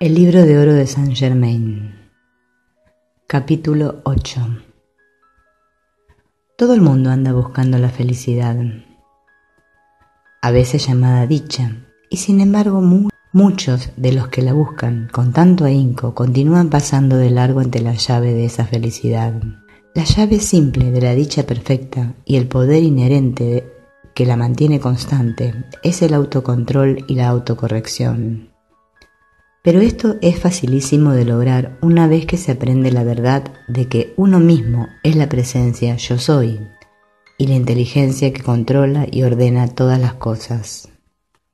El libro de oro de Saint Germain. Capítulo 8. Todo el mundo anda buscando la felicidad, a veces llamada dicha, y sin embargo muchos de los que la buscan con tanto ahínco continúan pasando de largo ante la llave de esa felicidad. La llave simple de la dicha perfecta y el poder inherente que la mantiene constante es el autocontrol y la autocorrección. Pero esto es facilísimo de lograr una vez que se aprende la verdad de que uno mismo es la presencia yo soy y la inteligencia que controla y ordena todas las cosas.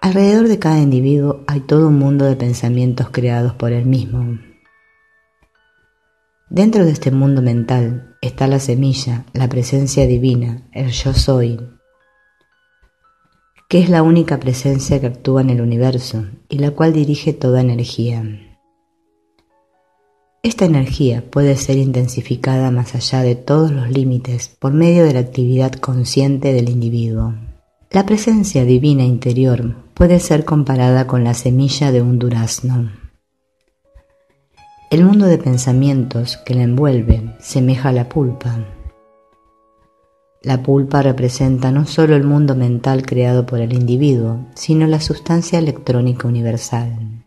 Alrededor de cada individuo hay todo un mundo de pensamientos creados por él mismo. Dentro de este mundo mental está la semilla, la presencia divina, el yo soy, que es la única presencia que actúa en el universo y la cual dirige toda energía. Esta energía puede ser intensificada más allá de todos los límites por medio de la actividad consciente del individuo. La presencia divina interior puede ser comparada con la semilla de un durazno. El mundo de pensamientos que la envuelve semeja a la pulpa. La pulpa representa no solo el mundo mental creado por el individuo, sino la sustancia electrónica universal,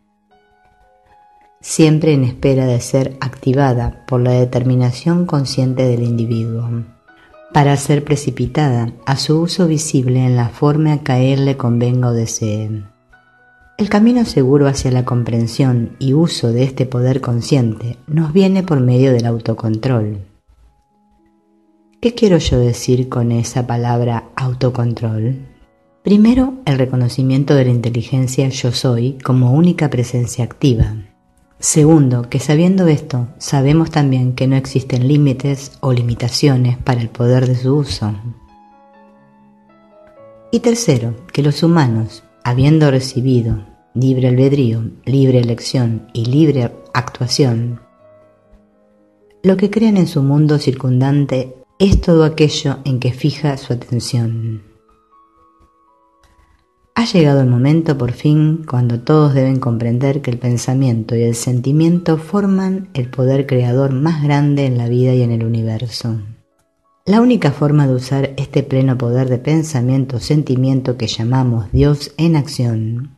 siempre en espera de ser activada por la determinación consciente del individuo, para ser precipitada a su uso visible en la forma que a él le convenga o desee. El camino seguro hacia la comprensión y uso de este poder consciente nos viene por medio del autocontrol. ¿Qué quiero yo decir con esa palabra autocontrol? Primero, el reconocimiento de la inteligencia yo soy como única presencia activa. Segundo, que sabiendo esto, sabemos también que no existen límites o limitaciones para el poder de su uso. Y tercero, que los humanos, habiendo recibido libre albedrío, libre elección y libre actuación, lo que crean en su mundo circundante es todo aquello en que fija su atención. Ha llegado el momento por fin cuando todos deben comprender que el pensamiento y el sentimiento forman el poder creador más grande en la vida y en el universo. La única forma de usar este pleno poder de pensamiento-sentimiento que llamamos Dios en acción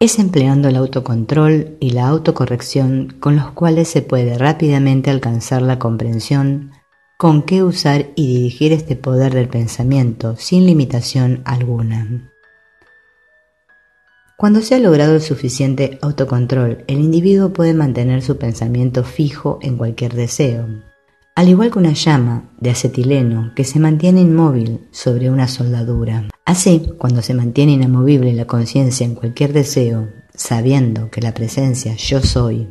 es empleando el autocontrol y la autocorrección, con los cuales se puede rápidamente alcanzar la comprensión con qué usar y dirigir este poder del pensamiento sin limitación alguna. Cuando se ha logrado el suficiente autocontrol, el individuo puede mantener su pensamiento fijo en cualquier deseo, al igual que una llama de acetileno que se mantiene inmóvil sobre una soldadura. Así, cuando se mantiene inamovible la conciencia en cualquier deseo, sabiendo que la presencia yo soy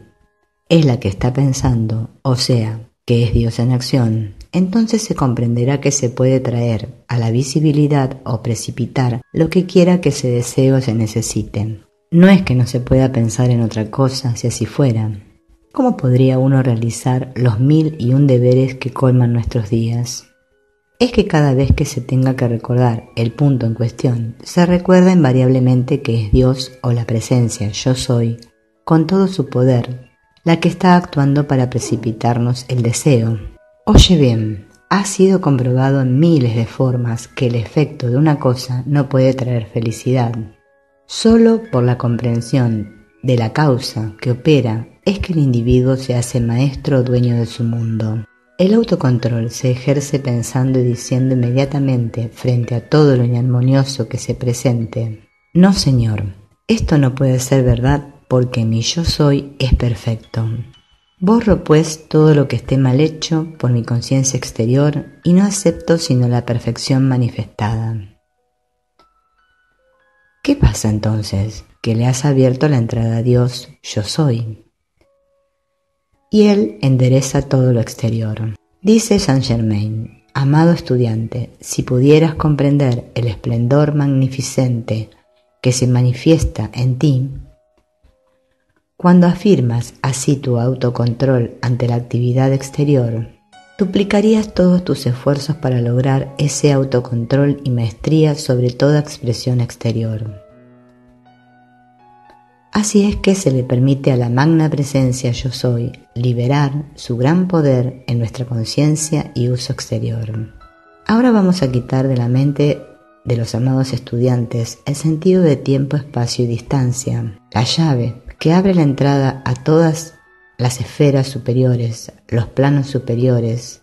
es la que está pensando, o sea, que es Dios en acción, entonces se comprenderá que se puede traer a la visibilidad o precipitar lo que quiera que se desee o se necesite. No es que no se pueda pensar en otra cosa si así fuera. ¿Cómo podría uno realizar los 1001 deberes que colman nuestros días? Es que cada vez que se tenga que recordar el punto en cuestión, se recuerda invariablemente que es Dios o la presencia yo soy, con todo su poder, la que está actuando para precipitarnos el deseo. Oye bien, ha sido comprobado en miles de formas que el efecto de una cosa no puede traer felicidad. Solo por la comprensión de la causa que opera es que el individuo se hace maestro o dueño de su mundo. El autocontrol se ejerce pensando y diciendo inmediatamente frente a todo lo inarmonioso que se presente: no, señor, esto no puede ser verdad, porque mi yo soy es perfecto. Borro pues todo lo que esté mal hecho por mi conciencia exterior y no acepto sino la perfección manifestada. ¿Qué pasa entonces? Que le has abierto la entrada a Dios yo soy, y Él endereza todo lo exterior. Dice Saint Germain: amado estudiante, si pudieras comprender el esplendor magnificente que se manifiesta en ti, cuando afirmas así tu autocontrol ante la actividad exterior, duplicarías todos tus esfuerzos para lograr ese autocontrol y maestría sobre toda expresión exterior. Así es que se le permite a la magna presencia yo soy liberar su gran poder en nuestra conciencia y uso exterior. Ahora vamos a quitar de la mente de los amados estudiantes el sentido de tiempo, espacio y distancia, la llave que abre la entrada a todas las esferas superiores, los planos superiores.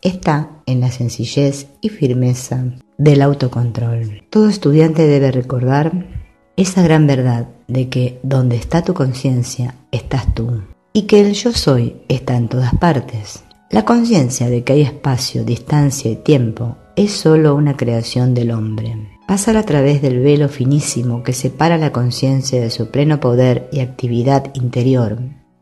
Está en la sencillez y firmeza del autocontrol. Todo estudiante debe recordar esa gran verdad de que donde está tu conciencia, estás tú, y que el yo soy está en todas partes. La conciencia de que hay espacio, distancia y tiempo es solo una creación del hombre. Pasar a través del velo finísimo que separa la conciencia de su pleno poder y actividad interior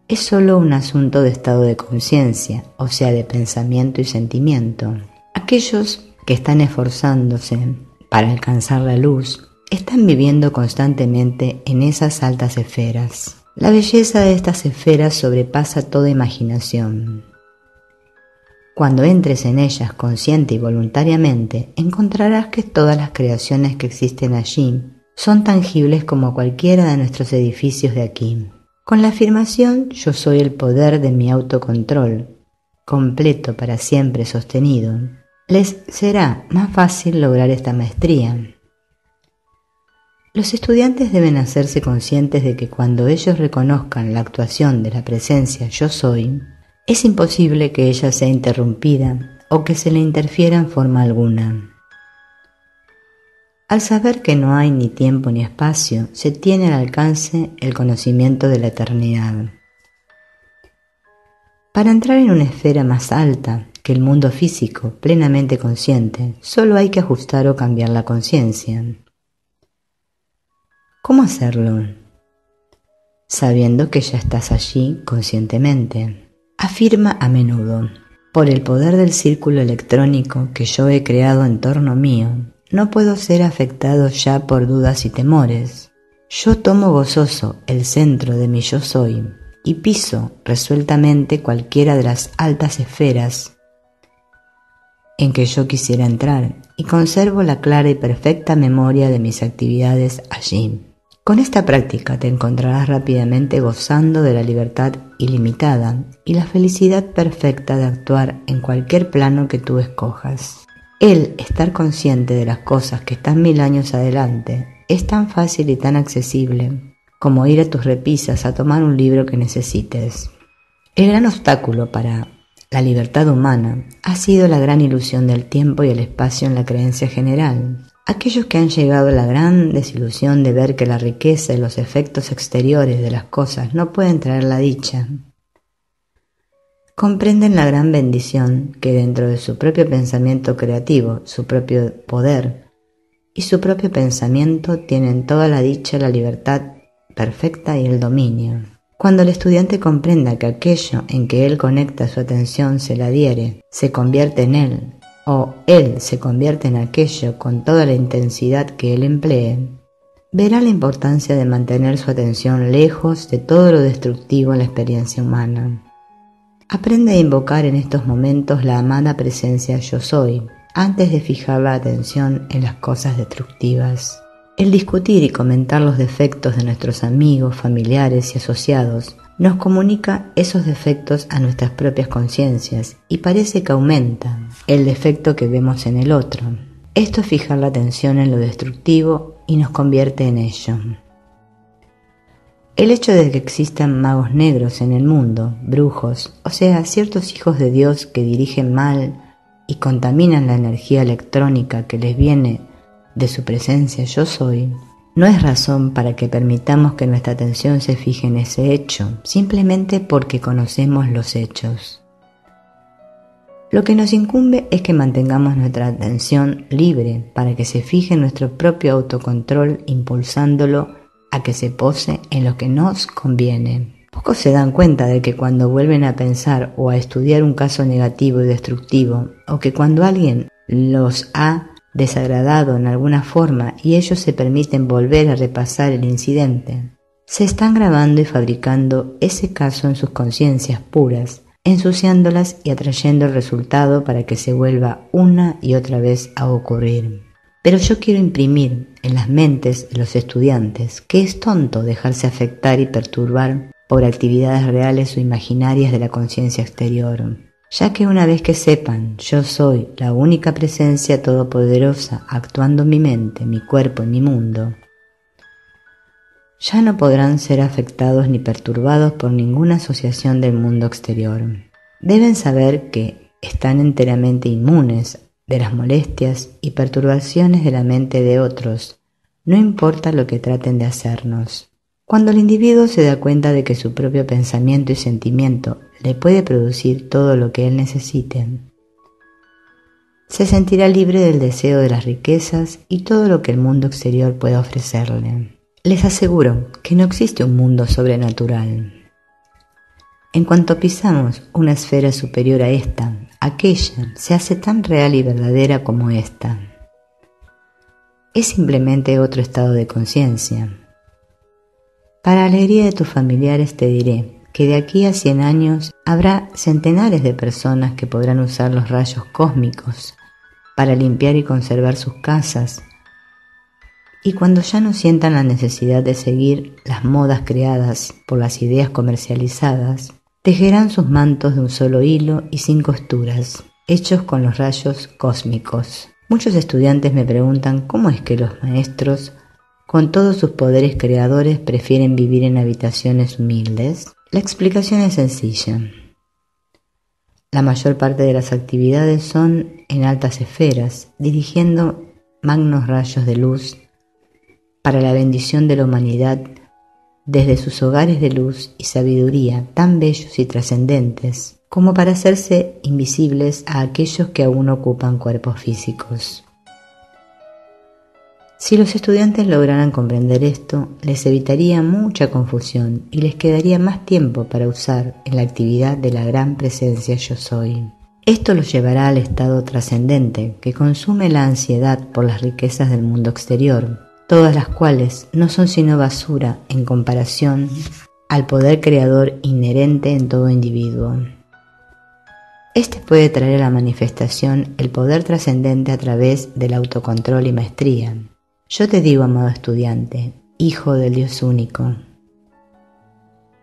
es solo un asunto de estado de conciencia, o sea, de pensamiento y sentimiento. Aquellos que están esforzándose para alcanzar la luz están viviendo constantemente en esas altas esferas. La belleza de estas esferas sobrepasa toda imaginación. Cuando entres en ellas consciente y voluntariamente, encontrarás que todas las creaciones que existen allí son tangibles como cualquiera de nuestros edificios de aquí. Con la afirmación yo soy el poder de mi autocontrol, completo para siempre sostenido, les será más fácil lograr esta maestría. Los estudiantes deben hacerse conscientes de que cuando ellos reconozcan la actuación de la presencia yo soy, es imposible que ella sea interrumpida o que se le interfiera en forma alguna. Al saber que no hay ni tiempo ni espacio, se tiene al alcance el conocimiento de la eternidad. Para entrar en una esfera más alta que el mundo físico, plenamente consciente, solo hay que ajustar o cambiar la conciencia. ¿Cómo hacerlo? Sabiendo que ya estás allí conscientemente. Afirma a menudo: por el poder del círculo electrónico que yo he creado en torno mío, no puedo ser afectado ya por dudas y temores. Yo tomo gozoso el centro de mi yo soy y piso resueltamente cualquiera de las altas esferas en que yo quisiera entrar y conservo la clara y perfecta memoria de mis actividades allí. Con esta práctica te encontrarás rápidamente gozando de la libertad ilimitada y la felicidad perfecta de actuar en cualquier plano que tú escojas. El estar consciente de las cosas que están 1000 años adelante es tan fácil y tan accesible como ir a tus repisas a tomar un libro que necesites. El gran obstáculo para la libertad humana ha sido la gran ilusión del tiempo y el espacio en la creencia general. Aquellos que han llegado a la gran desilusión de ver que la riqueza y los efectos exteriores de las cosas no pueden traer la dicha, comprenden la gran bendición que dentro de su propio pensamiento creativo, su propio poder y su propio pensamiento tienen toda la dicha, la libertad perfecta y el dominio. Cuando el estudiante comprenda que aquello en que él conecta su atención se la adhiere, se convierte en él, o él se convierte en aquello con toda la intensidad que él emplee, verá la importancia de mantener su atención lejos de todo lo destructivo en la experiencia humana. Aprende a invocar en estos momentos la amada presencia yo soy, antes de fijar la atención en las cosas destructivas. El discutir y comentar los defectos de nuestros amigos, familiares y asociados nos comunica esos defectos a nuestras propias conciencias y parece que aumenta el defecto que vemos en el otro. Esto es fijar la atención en lo destructivo y nos convierte en ello. El hecho de que existan magos negros en el mundo, brujos, o sea, ciertos hijos de Dios que dirigen mal y contaminan la energía electrónica que les viene de su presencia yo soy, no es razón para que permitamos que nuestra atención se fije en ese hecho, simplemente porque conocemos los hechos. Lo que nos incumbe es que mantengamos nuestra atención libre para que se fije en nuestro propio autocontrol, impulsándolo a que se pose en lo que nos conviene. Pocos se dan cuenta de que cuando vuelven a pensar o a estudiar un caso negativo y destructivo, o que cuando alguien los ha desagradado en alguna forma y ellos se permiten volver a repasar el incidente, se están grabando y fabricando ese caso en sus conciencias puras, ensuciándolas y atrayendo el resultado para que se vuelva una y otra vez a ocurrir. Pero yo quiero imprimir en las mentes de los estudiantes que es tonto dejarse afectar y perturbar por actividades reales o imaginarias de la conciencia exterior, ya que una vez que sepan yo soy la única presencia todopoderosa actuando en mi mente, mi cuerpo y mi mundo, ya no podrán ser afectados ni perturbados por ninguna asociación del mundo exterior. Deben saber que están enteramente inmunes de las molestias y perturbaciones de la mente de otros, no importa lo que traten de hacernos. Cuando el individuo se da cuenta de que su propio pensamiento y sentimiento le puede producir todo lo que él necesite, se sentirá libre del deseo de las riquezas y todo lo que el mundo exterior pueda ofrecerle. Les aseguro que no existe un mundo sobrenatural. En cuanto pisamos una esfera superior a esta, aquella se hace tan real y verdadera como esta. Es simplemente otro estado de conciencia. Para alegría de tus familiares te diré que de aquí a 100 años habrá centenares de personas que podrán usar los rayos cósmicos para limpiar y conservar sus casas, y cuando ya no sientan la necesidad de seguir las modas creadas por las ideas comercializadas, tejerán sus mantos de un solo hilo y sin costuras, hechos con los rayos cósmicos. Muchos estudiantes me preguntan cómo es que los maestros, con todos sus poderes creadores, prefieren vivir en habitaciones humildes. La explicación es sencilla. La mayor parte de las actividades son en altas esferas, dirigiendo magnos rayos de luz para la bendición de la humanidad, desde sus hogares de luz y sabiduría tan bellos y trascendentes, como para hacerse invisibles a aquellos que aún ocupan cuerpos físicos. Si los estudiantes lograran comprender esto, les evitaría mucha confusión y les quedaría más tiempo para usar en la actividad de la gran presencia yo soy. Esto los llevará al estado trascendente que consume la ansiedad por las riquezas del mundo exterior, todas las cuales no son sino basura en comparación al poder creador inherente en todo individuo. Este puede traer a la manifestación el poder trascendente a través del autocontrol y maestría. Yo te digo, amado estudiante, hijo del Dios único,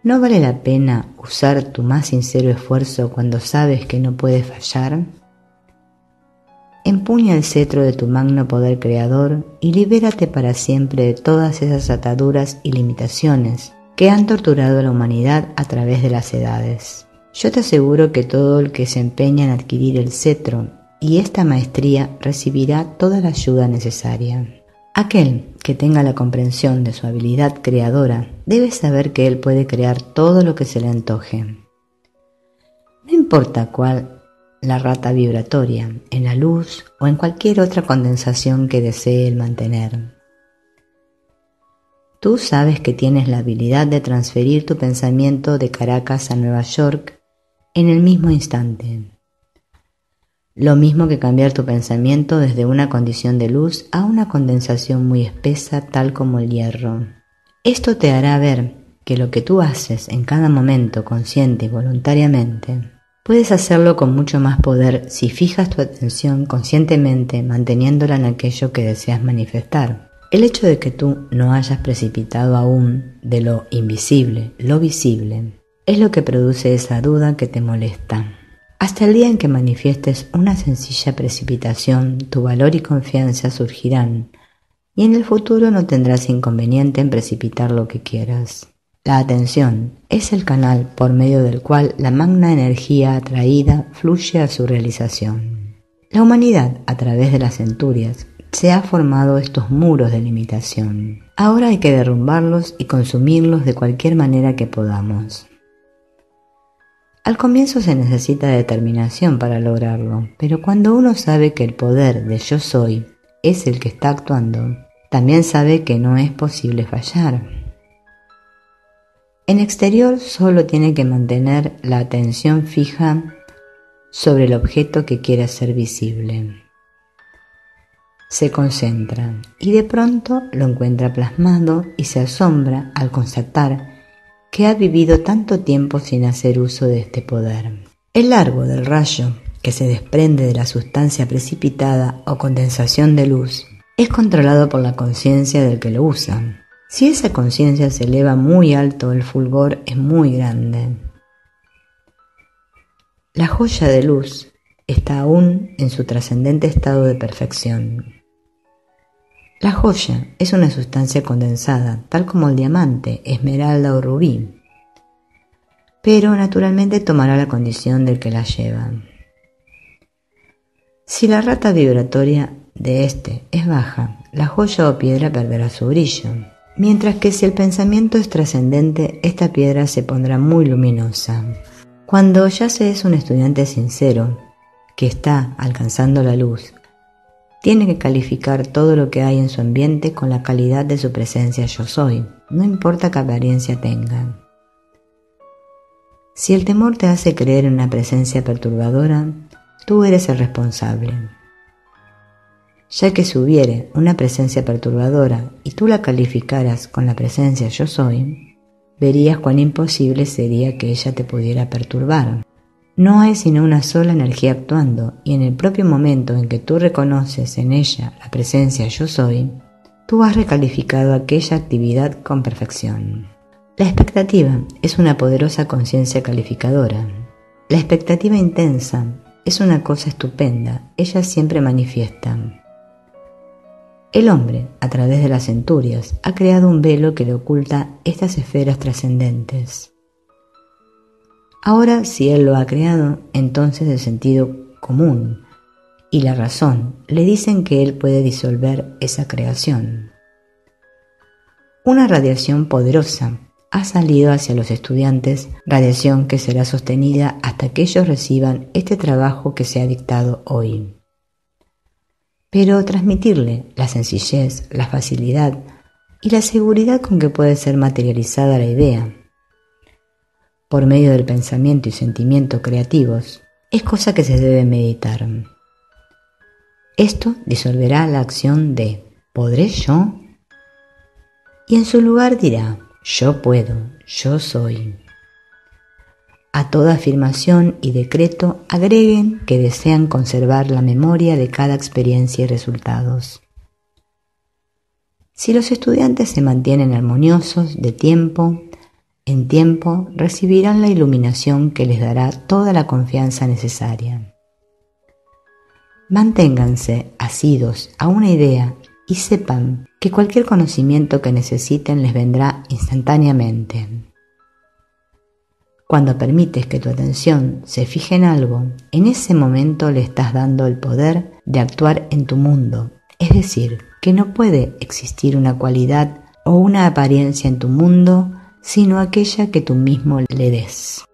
¿no vale la pena usar tu más sincero esfuerzo cuando sabes que no puedes fallar? Empuña el cetro de tu magno poder creador y libérate para siempre de todas esas ataduras y limitaciones que han torturado a la humanidad a través de las edades. Yo te aseguro que todo el que se empeña en adquirir el cetro y esta maestría recibirá toda la ayuda necesaria. Aquel que tenga la comprensión de su habilidad creadora debe saber que él puede crear todo lo que se le antoje. No importa cuál la rata vibratoria, en la luz o en cualquier otra condensación que desee el mantener. Tú sabes que tienes la habilidad de transferir tu pensamiento de Caracas a Nueva York en el mismo instante. Lo mismo que cambiar tu pensamiento desde una condición de luz a una condensación muy espesa tal como el hierro. Esto te hará ver que lo que tú haces en cada momento consciente y voluntariamente puedes hacerlo con mucho más poder si fijas tu atención conscientemente manteniéndola en aquello que deseas manifestar. El hecho de que tú no hayas precipitado aún de lo invisible, lo visible, es lo que produce esa duda que te molesta. Hasta el día en que manifiestes una sencilla precipitación, tu valor y confianza surgirán, y en el futuro no tendrás inconveniente en precipitar lo que quieras. La atención es el canal por medio del cual la magna energía atraída fluye a su realización. La humanidad, a través de las centurias, se ha formado estos muros de limitación. Ahora hay que derrumbarlos y consumirlos de cualquier manera que podamos. Al comienzo se necesita determinación para lograrlo, pero cuando uno sabe que el poder de yo soy es el que está actuando, también sabe que no es posible fallar. En exterior solo tiene que mantener la atención fija sobre el objeto que quiere hacer visible. Se concentra y de pronto lo encuentra plasmado y se asombra al constatar que ha vivido tanto tiempo sin hacer uso de este poder. El largo del rayo que se desprende de la sustancia precipitada o condensación de luz es controlado por la conciencia del que lo usa. Si esa conciencia se eleva muy alto, el fulgor es muy grande. La joya de luz está aún en su trascendente estado de perfección. La joya es una sustancia condensada, tal como el diamante, esmeralda o rubí, pero naturalmente tomará la condición del que la lleva. Si la rata vibratoria de este es baja, la joya o piedra perderá su brillo, mientras que si el pensamiento es trascendente, esta piedra se pondrá muy luminosa. Cuando ya se es un estudiante sincero, que está alcanzando la luz, tiene que calificar todo lo que hay en su ambiente con la calidad de su presencia yo soy, no importa qué apariencia tenga. Si el temor te hace creer en una presencia perturbadora, tú eres el responsable. Ya que si hubiere una presencia perturbadora y tú la calificaras con la presencia yo soy, verías cuán imposible sería que ella te pudiera perturbar. No hay sino una sola energía actuando, y en el propio momento en que tú reconoces en ella la presencia yo soy, tú has recalificado aquella actividad con perfección. La expectativa es una poderosa conciencia calificadora. La expectativa intensa es una cosa estupenda, ella siempre manifiesta. El hombre, a través de las centurias, ha creado un velo que le oculta estas esferas trascendentes. Ahora, si él lo ha creado, entonces el sentido común y la razón le dicen que él puede disolver esa creación. Una radiación poderosa ha salido hacia los estudiantes, radiación que será sostenida hasta que ellos reciban este trabajo que se ha dictado hoy. Pero transmitirle la sencillez, la facilidad y la seguridad con que puede ser materializada la idea, por medio del pensamiento y sentimiento creativos, es cosa que se debe meditar. Esto disolverá la acción de ¿podré yo? Y en su lugar dirá yo puedo, yo soy. A toda afirmación y decreto agreguen que desean conservar la memoria de cada experiencia y resultados. Si los estudiantes se mantienen armoniosos de tiempo, en tiempo recibirán la iluminación que les dará toda la confianza necesaria. Manténganse asidos a una idea y sepan que cualquier conocimiento que necesiten les vendrá instantáneamente. Cuando permites que tu atención se fije en algo, en ese momento le estás dando el poder de actuar en tu mundo, es decir, que no puede existir una cualidad o una apariencia en tu mundo sino aquella que tú mismo le des.